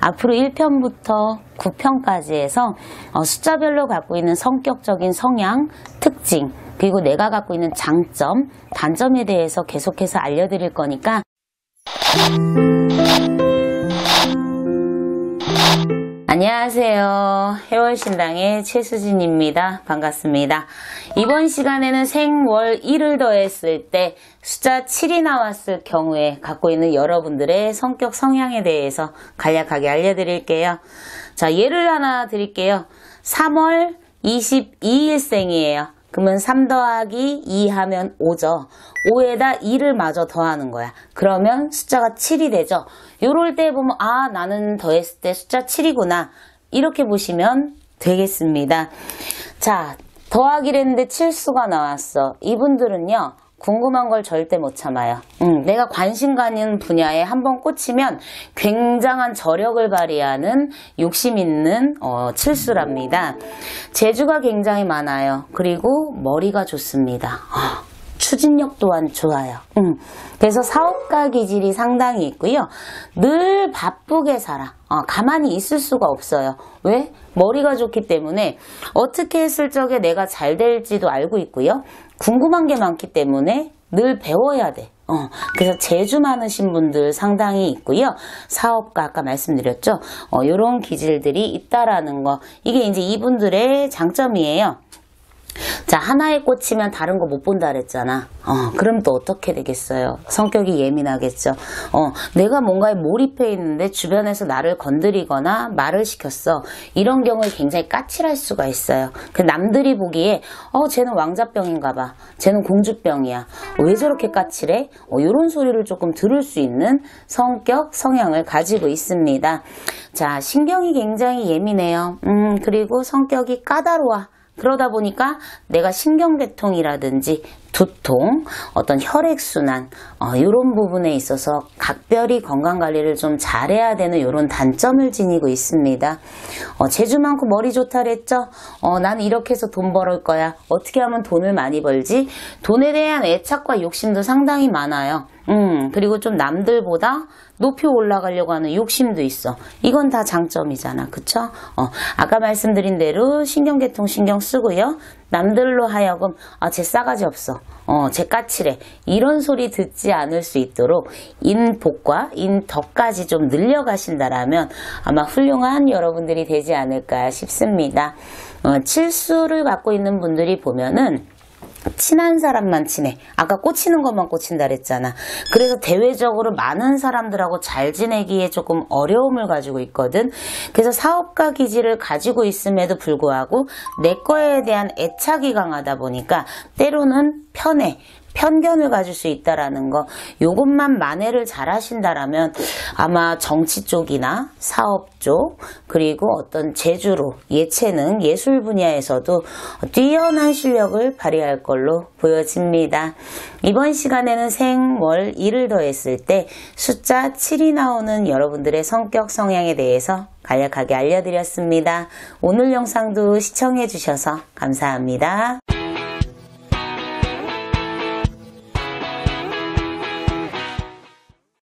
앞으로 1편부터 9편까지 해서 숫자별로 갖고 있는 성격적인 성향, 특징, 그리고 내가 갖고 있는 장점, 단점에 대해서 계속해서 알려드릴 거니까 안녕하세요. 해월신당의 최수진입니다. 반갑습니다. 이번 시간에는 생월 1을 더했을 때 숫자 7이 나왔을 경우에 갖고 있는 여러분들의 성격 성향에 대해서 간략하게 알려드릴게요. 자, 예를 하나 드릴게요. 3월 22일생이에요. 그러면 3 더하기 2 하면 5죠. 5에다 2를 마저 더하는 거야. 그러면 숫자가 7이 되죠. 요럴 때 보면 아, 나는 더했을 때 숫자 7이구나. 이렇게 보시면 되겠습니다. 자, 더하기를 했는데 7수가 나왔어. 이분들은요. 궁금한 걸 절대 못 참아요. 내가 관심 가는 분야에 한번 꽂히면 굉장한 저력을 발휘하는 욕심 있는 칠수랍니다. 재주가 굉장히 많아요. 그리고 머리가 좋습니다. 추진력 또한 좋아요. 그래서 사업가 기질이 상당히 있고요. 늘 바쁘게 살아. 가만히 있을 수가 없어요. 왜? 머리가 좋기 때문에 어떻게 했을 적에 내가 잘 될지도 알고 있고요. 궁금한 게 많기 때문에 늘 배워야 돼. 그래서 재주 많으신 분들 상당히 있고요. 사업가 아까 말씀드렸죠. 이런 기질들이 있다라는 거. 이게 이제 이분들의 장점이에요. 자, 하나에 꽂히면 다른 거 못 본다 그랬잖아. 그럼 또 어떻게 되겠어요? 성격이 예민하겠죠. 내가 뭔가에 몰입해 있는데 주변에서 나를 건드리거나 말을 시켰어. 이런 경우에 굉장히 까칠할 수가 있어요. 그 남들이 보기에 쟤는 왕자병인가 봐. 쟤는 공주병이야. 왜 저렇게 까칠해? 이런 소리를 조금 들을 수 있는 성격, 성향을 가지고 있습니다. 자, 신경이 굉장히 예민해요. 그리고 성격이 까다로워. 그러다 보니까 내가 신경계통이라든지 두통, 어떤 혈액순환 이런 부분에 있어서 각별히 건강관리를 좀 잘해야 되는 이런 단점을 지니고 있습니다. 재주 많고 머리 좋다 그랬죠? 나는 이렇게 해서 돈 벌을 거야. 어떻게 하면 돈을 많이 벌지? 돈에 대한 애착과 욕심도 상당히 많아요. 그리고 좀 남들보다 높이 올라가려고 하는 욕심도 있어. 이건 다 장점이잖아. 그쵸? 아까 말씀드린 대로 신경계통 신경 쓰고요. 남들로 하여금 쟤 싸가지 없어. 쟤 까칠해. 이런 소리 듣지 않을 수 있도록 인복과 인덕까지 좀 늘려가신다라면 아마 훌륭한 여러분들이 되지 않을까 싶습니다. 칠수를 갖고 있는 분들이 보면은 친한 사람만 친해. 아까 꽂히는 것만 꽂힌다 그랬잖아. 그래서 대외적으로 많은 사람들하고 잘 지내기에 조금 어려움을 가지고 있거든. 그래서 사업가 기질을 가지고 있음에도 불구하고 내 거에 대한 애착이 강하다 보니까 때로는 편해. 편견을 가질 수 있다라는 거, 요것만 만회를 잘 하신다라면 아마 정치 쪽이나 사업 쪽, 그리고 어떤 재주로 예체능, 예술 분야에서도 뛰어난 실력을 발휘할 걸로 보여집니다. 이번 시간에는 생월 1을 더했을 때 숫자 7이 나오는 여러분들의 성격 성향에 대해서 간략하게 알려드렸습니다. 오늘 영상도 시청해 주셔서 감사합니다.